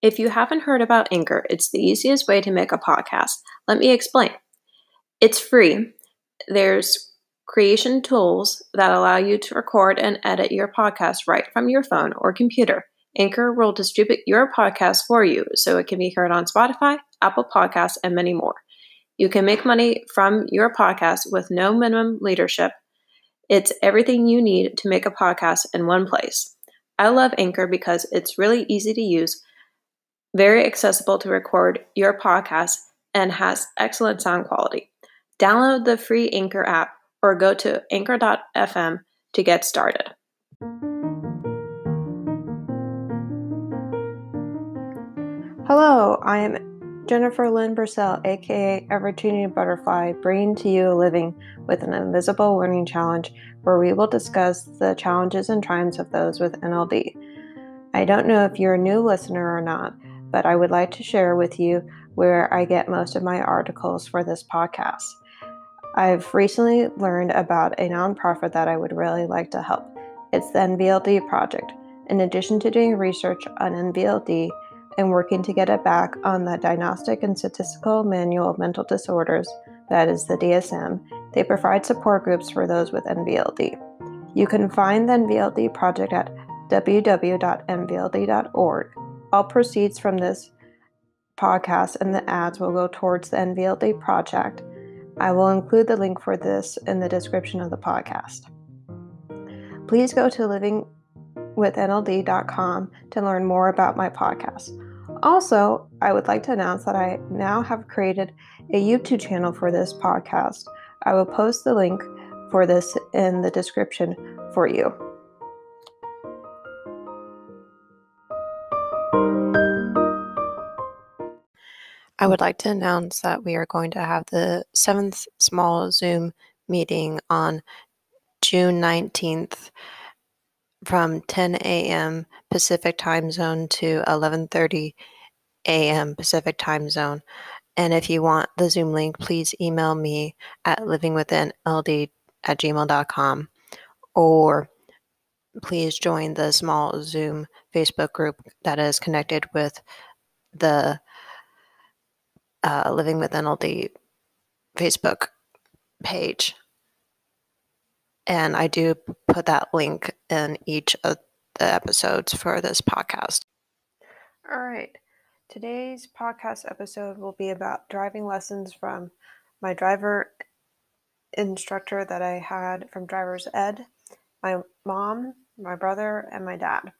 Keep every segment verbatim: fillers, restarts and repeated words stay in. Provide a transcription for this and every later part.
If you haven't heard about Anchor, it's the easiest way to make a podcast. Let me explain. It's free. There's creation tools that allow you to record and edit your podcast right from your phone or computer. Anchor will distribute your podcast for you, so it can be heard on Spotify, Apple Podcasts, and many more. You can make money from your podcast with no minimum listenership. It's everything you need to make a podcast in one place. I love Anchor because it's really easy to use, very accessible to record your podcast, and has excellent sound quality. Download the free Anchor app or go to anchor dot f m to get started. Hello, I am Jennifer Lynn Purcell, aka Ever-Tuning Butterfly, bringing to you Living with an Invisible Learning Challenge, where we will discuss the challenges and triumphs of those with N L D. I don't know if you're a new listener or not, but I would like to share with you where I get most of my articles for this podcast. I've recently learned about a nonprofit that I would really like to help. It's the N V L D Project. In addition to doing research on N V L D, and working to get it back on the Diagnostic and Statistical Manual of Mental Disorders, that is the D S M, they provide support groups for those with N V L D. You can find the N V L D Project at w w w dot n v l d dot org. All proceeds from this podcast and the ads will go towards the N V L D Project. I will include the link for this in the description of the podcast. Please go to living with n l d dot com to learn more about my podcast. Also, I would like to announce that I now have created a YouTube channel for this podcast. I will post the link for this in the description for you. I would like to announce that we are going to have the seventh small Zoom meeting on June nineteenth from ten a.m. Pacific time zone to eleven thirty a.m. Pacific time zone. And if you want the Zoom link, please email me at living with n l d at gmail dot com, or please join the small Zoom Facebook group that is connected with the uh, Living with N L D Facebook page. And I do put that link in each of the episodes for this podcast. All right. Today's podcast episode will be about driving lessons from my driver instructor that I had from driver's ed, my mom, my brother, and my dad.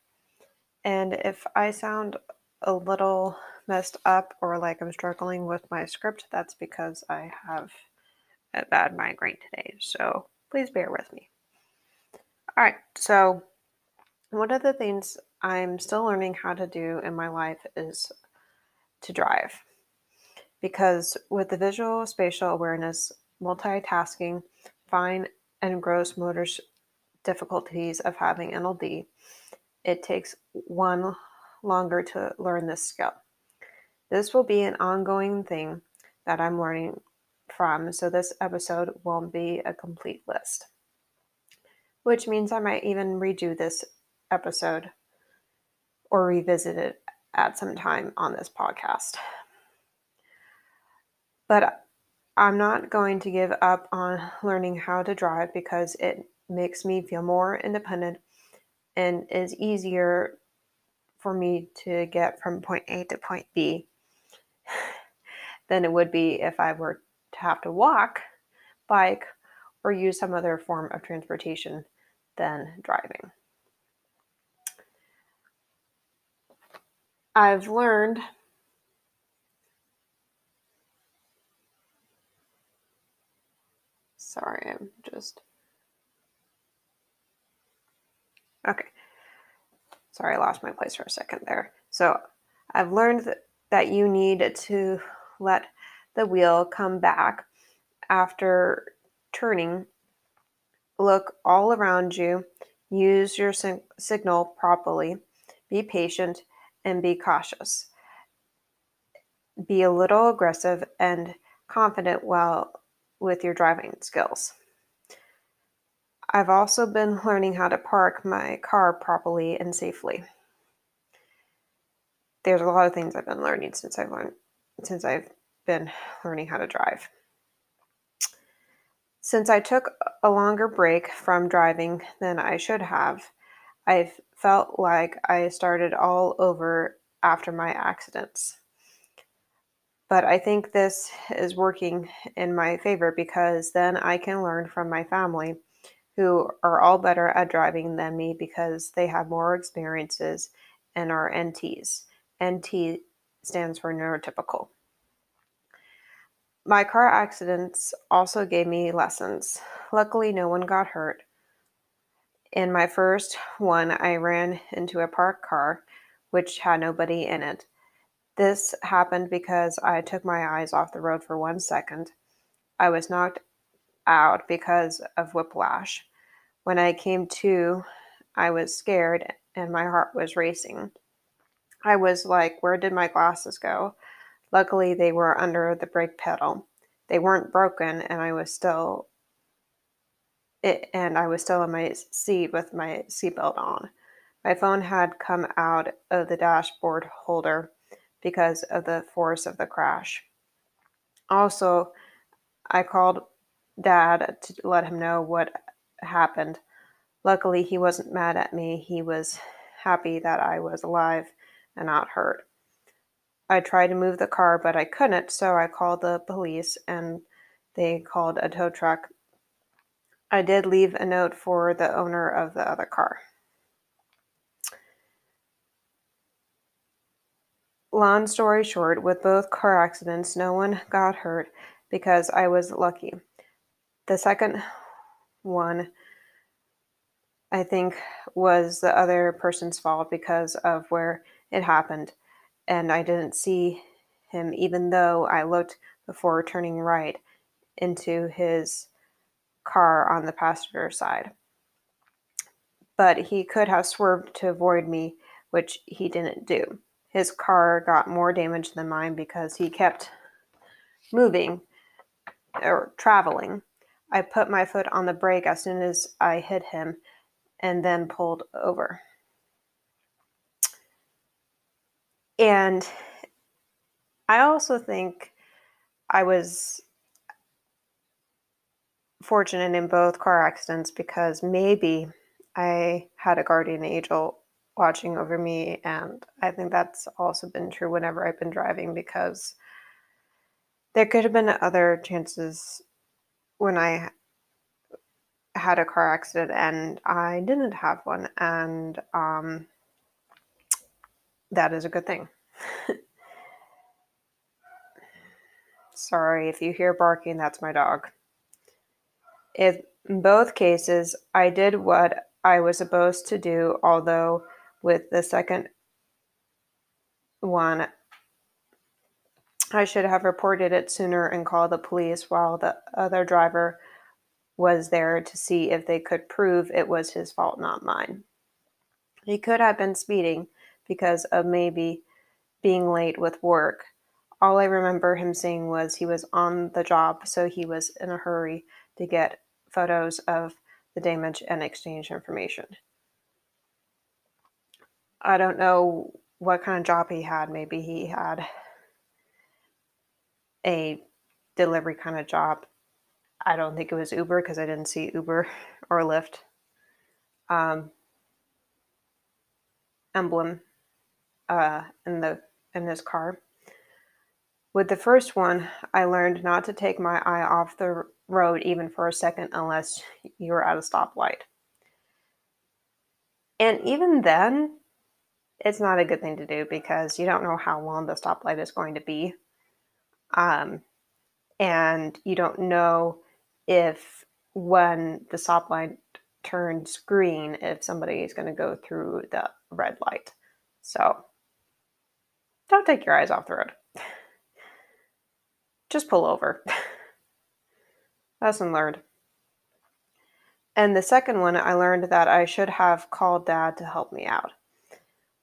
And if I sound a little messed up or like I'm struggling with my script, that's because I have a bad migraine today. So please bear with me. All right, so one of the things I'm still learning how to do in my life is to drive. Because with the visual spatial awareness, multitasking, fine and gross motor difficulties of having N L D, it takes one longer to learn this skill. This will be an ongoing thing that I'm learning from, so this episode won't be a complete list, which means I might even redo this episode or revisit it at some time on this podcast. But I'm not going to give up on learning how to drive because it makes me feel more independent and is easier for me to get from point A to point B than it would be if I were to have to walk, bike, or use some other form of transportation than driving. I've learned sorry I'm just okay sorry I lost my place for a second there so I've learned that you need to let the wheel come back after turning, look all around you, use your sig- signal properly, be patient, and be cautious. Be a little aggressive and confident while with your driving skills. I've also been learning how to park my car properly and safely. there's a lot of things I've been learning since I've learned, since I've been learning how to drive. Since I took a longer break from driving than I should have, I've felt like I started all over after my accidents. But I think this is working in my favor because then I can learn from my family, who are all better at driving than me because they have more experiences and are N Ts. N T stands for neurotypical. My car accidents also gave me lessons. Luckily, no one got hurt. In my first one, I ran into a parked car, which had nobody in it. This happened because I took my eyes off the road for one second. I was knocked out because of whiplash. When I came to, I was scared and my heart was racing. I was like, where did my glasses go? Luckily, they were under the brake pedal. They weren't broken, and I was still it, and I was still in my seat with my seatbelt on. My phone had come out of the dashboard holder because of the force of the crash. Also, I called Dad to let him know what happened. Luckily, he wasn't mad at me. He was happy that I was alive and not hurt. I tried to move the car, but I couldn't, so I called the police, and they called a tow truck. I did leave a note for the owner of the other car. Long story short, with both car accidents, no one got hurt because I was lucky. The second one, I think, was the other person's fault because of where it happened, and I didn't see him even though I looked before turning right into his car on the passenger side. But he could have swerved to avoid me, which he didn't do. His car got more damage than mine because he kept moving or traveling. I put my foot on the brake as soon as I hit him and then pulled over. And I also think I was fortunate in both car accidents because maybe I had a guardian angel watching over me, and I think that's also been true whenever I've been driving, because there could have been other chances when I had a car accident and I didn't have one, and um, that is a good thing. Sorry, if you hear barking, that's my dog. In both cases, I did what I was supposed to do, although with the second one, I should have reported it sooner and called the police while the other driver was there to see if they could prove it was his fault, not mine. He could have been speeding because of maybe being late with work. All I remember him saying was he was on the job, so he was in a hurry to get photos of the damage and exchange information. I don't know what kind of job he had. Maybe he had a delivery kind of job. I don't think it was Uber because I didn't see Uber or Lyft um, emblem uh, in the in this car. With the first one, I learned not to take my eye off the road even for a second unless you were at a stoplight. And even then, it's not a good thing to do because you don't know how long the stoplight is going to be. Um, and you don't know if when the stoplight turns green, if somebody is going to go through the red light. So don't take your eyes off the road. Just pull over. Lesson learned. And the second one, I learned that I should have called Dad to help me out.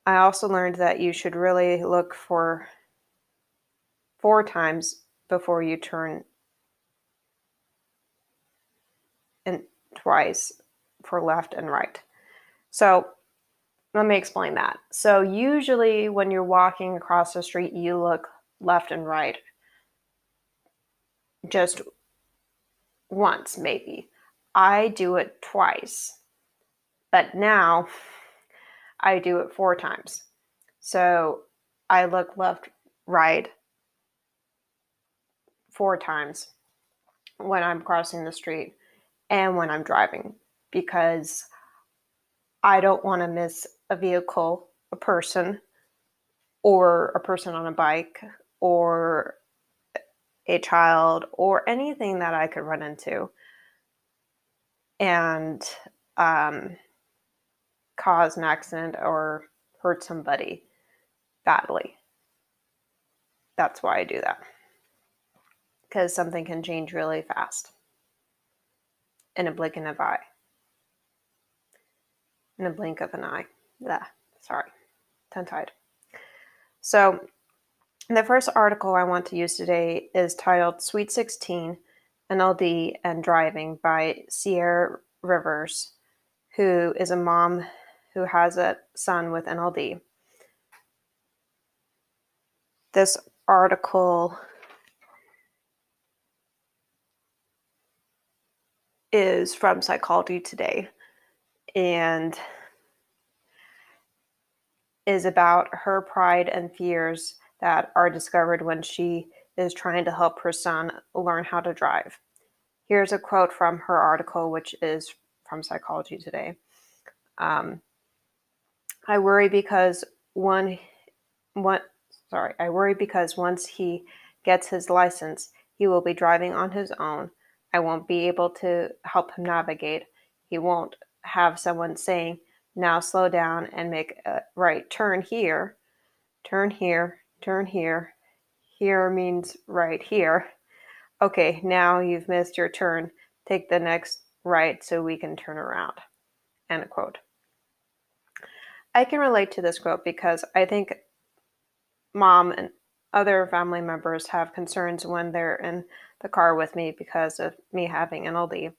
I also learned that you should really look for four times before you turn and twice for left and right. So Let me explain that. So usually when you're walking across the street, you look left and right just once, maybe. I do it twice, but now I do it four times. So I look left, right four times when I'm crossing the street and when I'm driving, because I don't want to miss a vehicle, a person, or a person on a bike, or a child, or anything that I could run into and um, cause an accident or hurt somebody badly. That's why I do that, because something can change really fast in a blink of an eye. In a blink of an eye. Blah, sorry, tongue-tied. So the first article I want to use today is titled Sweet sixteen, N L D and Driving by Sierra Rivers, who is a mom who has a son with N L D. This article is from Psychology Today and is about her pride and fears that are discovered when she is trying to help her son learn how to drive. Here's a quote from her article, which is from Psychology Today. Um, I worry because one, one, sorry, I worry because once he gets his license, he will be driving on his own. I won't be able to help him navigate. He won't have someone saying, now slow down and make a right turn here, turn here, turn here. Here means right here. Okay, now you've missed your turn. Take the next right so we can turn around. End of quote. I can relate to this quote because I think mom and other family members have concerns when they're in the car with me because of me having N L D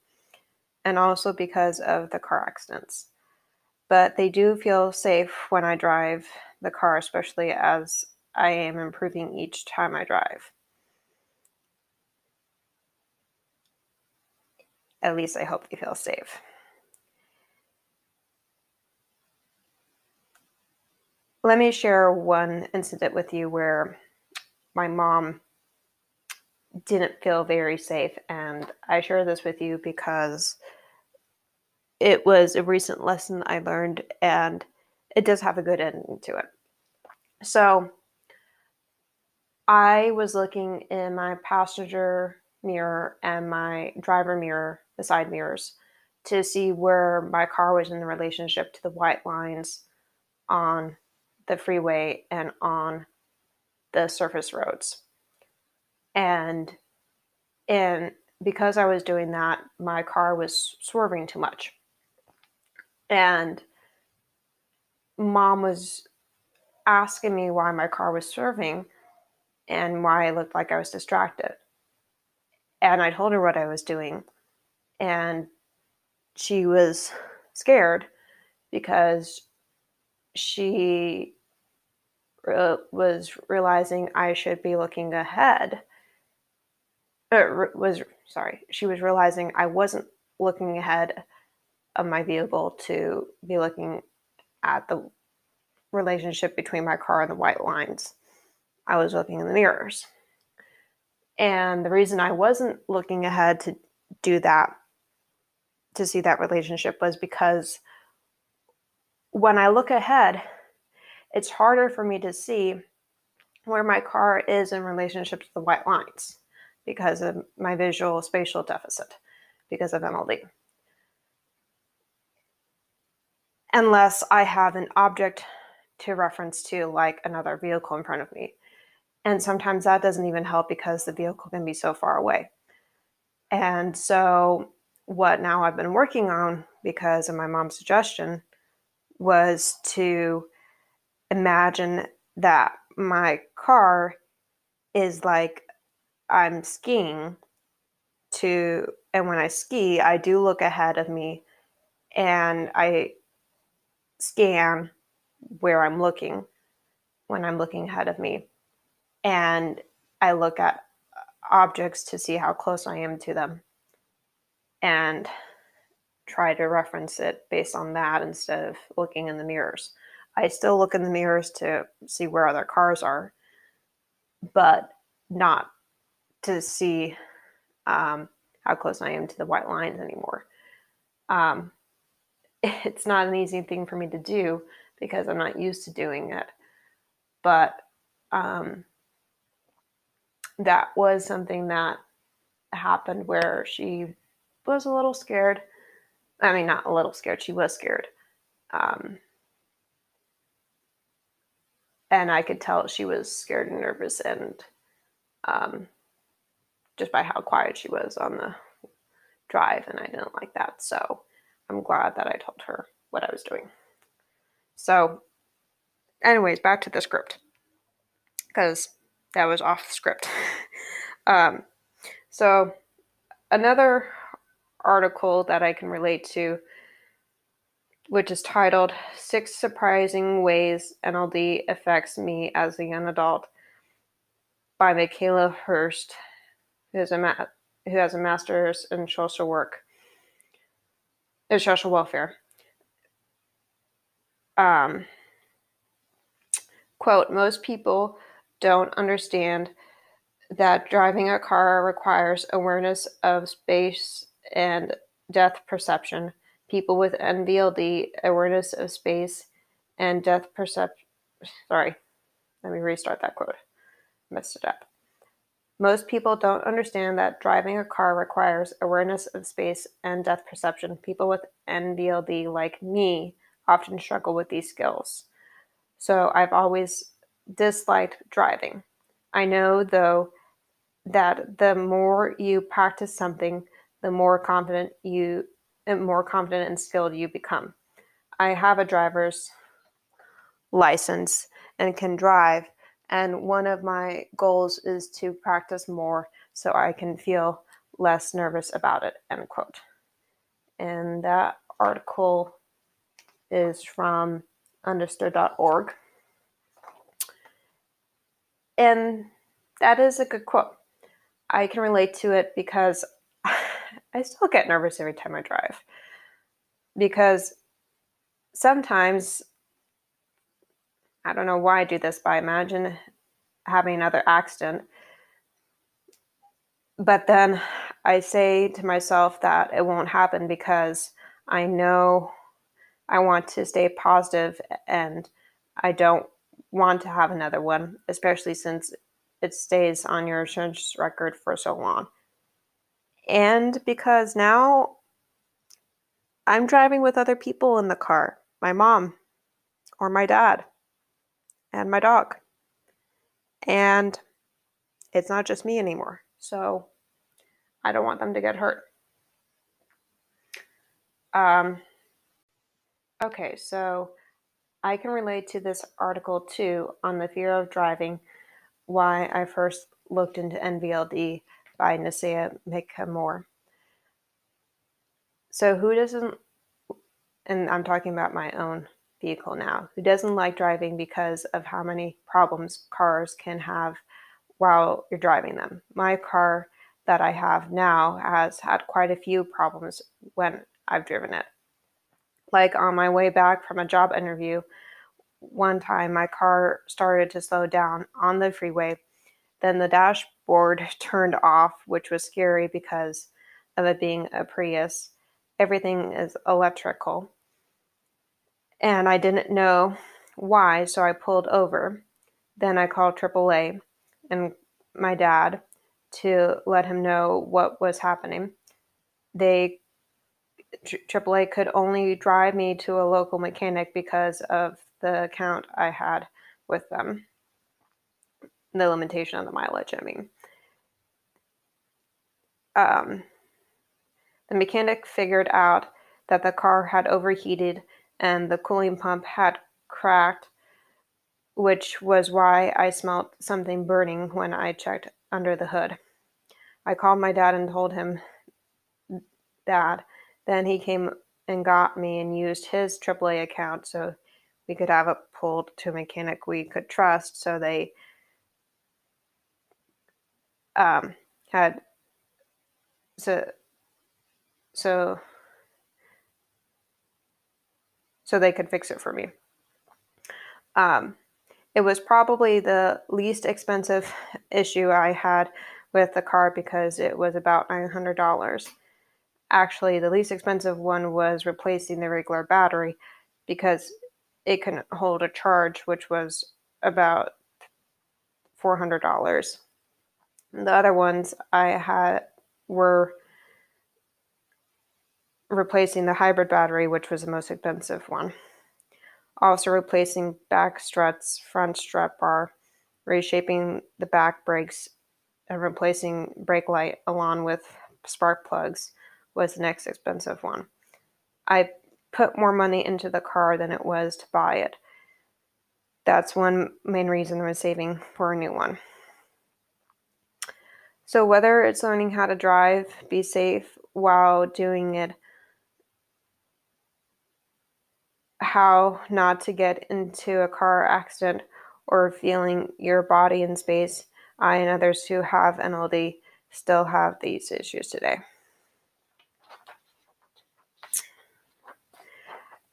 and also because of the car accidents. But they do feel safe when I drive the car, especially as I am improving each time I drive. At least I hope they feel safe. Let me share one incident with you where my mom didn't feel very safe, and I share this with you because it was a recent lesson I learned, and it does have a good ending to it. So I was looking in my passenger mirror and my driver mirror, the side mirrors, to see where my car was in relationship to the white lines on the freeway and on the surface roads. And, and because I was doing that, my car was swerving too much. And mom was asking me why my car was swerving and why I looked like I was distracted. And I told her what I was doing. And she was scared because she re- was realizing I should be looking ahead. Or was, sorry, she was realizing I wasn't looking ahead of my vehicle to be looking at the relationship between my car and the white lines. I was looking in the mirrors. And the reason I wasn't looking ahead to do that, to see that relationship, was because when I look ahead, it's harder for me to see where my car is in relationship to the white lines because of my visual spatial deficit, because of N L D. Unless I have an object to reference to, like another vehicle in front of me. And sometimes that doesn't even help because the vehicle can be so far away. And so what now I've been working on, because of my mom's suggestion, was to imagine that my car is like I'm skiing to, and when I ski, I do look ahead of me and I scan where I'm looking when I'm looking ahead of me. And I look at objects to see how close I am to them and try to reference it based on that instead of looking in the mirrors. I still look in the mirrors to see where other cars are, but not to see um, how close I am to the white lines anymore. Um, it's not an easy thing for me to do because I'm not used to doing it. But um, that was something that happened where she was a little scared. I mean, not a little scared. She was scared. Um, and I could tell she was scared and nervous, and um, just by how quiet she was on the drive, and I didn't like that. So I'm glad that I told her what I was doing. So anyways, back to the script, because that was off script. um, so another article that I can relate to, which is titled Six Surprising Ways N L D Affects Me as a Young Adult by Michaela Hurst, who has a, ma- who has a master's in social work, in social welfare. Um, quote, most people don't understand that driving a car requires awareness of space and depth perception. People with N V L D, awareness of space and depth perception. Sorry, let me restart that quote. Messed it up. Most people don't understand that driving a car requires awareness of space and depth perception. People with N V L D, like me, often struggle with these skills. So I've always disliked driving. I know, though, that the more you practice something, the more confident you and more confident and skilled you become. I have a driver's license and can drive, and one of my goals is to practice more so I can feel less nervous about it, end quote. And that article is from understood dot org. And that is a good quote. I can relate to it because I still get nervous every time I drive, because sometimes, I don't know why I do this, but I imagine having another accident. But then I say to myself that it won't happen because I know I want to stay positive and I don't want to have another one, especially since it stays on your insurance record for so long. And because now I'm driving with other people in the car, my mom or my dad and my dog, and it's not just me anymore. So I don't want them to get hurt. Um, okay, so I can relate to this article too on the fear of driving, why I first looked into N V L D by Nasea McKamore. So who doesn't, and I'm talking about my own vehicle now, who doesn't like driving because of how many problems cars can have while you're driving them? My car that I have now has had quite a few problems when I've driven it. Like on my way back from a job interview, one time my car started to slow down on the freeway. Then the dashboard turned off, which was scary because of it being a Prius. Everything is electrical. And I didn't know why, so I pulled over. Then I called triple A and my dad to let him know what was happening. They, triple A could only drive me to a local mechanic because of the account I had with them. The limitation on the mileage, I mean. Um, the mechanic figured out that the car had overheated and the cooling pump had cracked, which was why I smelled something burning when I checked under the hood. I called my dad and told him that. Then he came and got me and used his triple A account so We could have it pulled to a mechanic we could trust. So they um, had so so so they could fix it for me. Um, it was probably the least expensive issue I had with the car because it was about nine hundred dollars. Actually, the least expensive one was replacing the regular battery because it couldn't hold a charge, which was about four hundred dollars. The other ones I had were replacing the hybrid battery, which was the most expensive one. Also replacing back struts, front strut bar, reshaping the back brakes, and replacing brake light along with spark plugs was the next expensive one. I put more money into the car than it was to buy it. That's one main reason I was saving for a new one. So whether it's learning how to drive, be safe while doing it, how not to get into a car accident, or feeling your body in space, I and others who have N L D still have these issues today.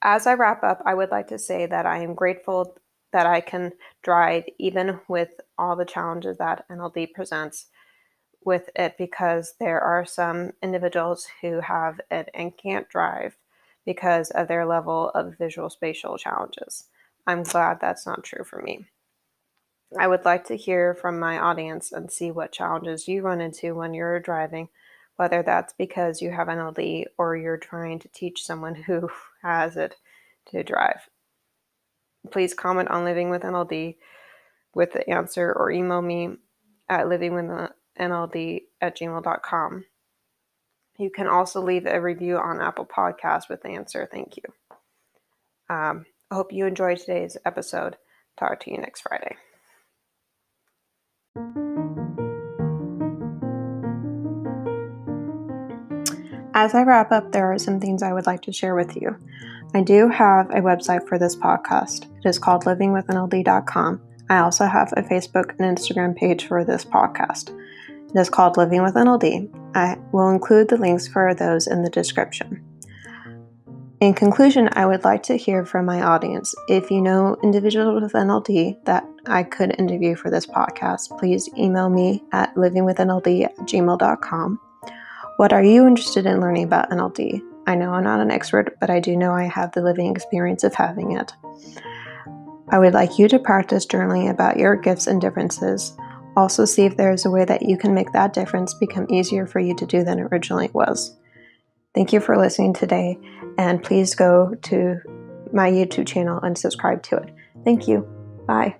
As I wrap up, I would like to say that I am grateful that I can drive even with all the challenges that N L D presents with it, because there are some individuals who have it and can't drive because of their level of visual spatial challenges. I'm glad that's not true for me. I would like to hear from my audience and see what challenges you run into when you're driving, whether that's because you have N L D or you're trying to teach someone who has it to drive. Please comment on Living with N L D with the answer, or email me at living with N L D at gmail dot com. You can also leave a review on Apple Podcasts with the answer. Thank you. Um, I hope you enjoyed today's episode. Talk to you next Friday. As I wrap up, there are some things I would like to share with you. I do have a website for this podcast. It is called living with N L D dot com. I also have a Facebook and Instagram page for this podcast. It is called Living with N L D. I will include the links for those in the description. In conclusion, I would like to hear from my audience. If you know individuals with N L D that I could interview for this podcast, please email me at living with N L D at gmail dot com. What are you interested in learning about N L D? I know I'm not an expert, but I do know I have the living experience of having it. I would like you to practice journaling about your gifts and differences. Also, see if there is a way that you can make that difference become easier for you to do than originally it was. Thank you for listening today, and please go to my YouTube channel and subscribe to it. Thank you. Bye.